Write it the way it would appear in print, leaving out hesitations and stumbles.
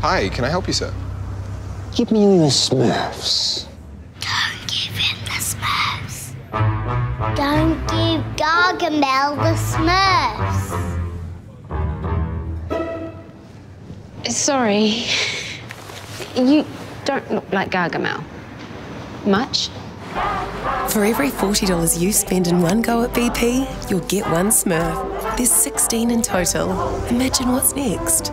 Hi, can I help you, sir? Give me all your Smurfs. Don't give him the Smurfs. Don't give Gargamel the Smurfs. Sorry. You don't look like Gargamel. Much? For every $40 you spend in one go at BP, you'll get one Smurf. There's 16 in total. Imagine what's next.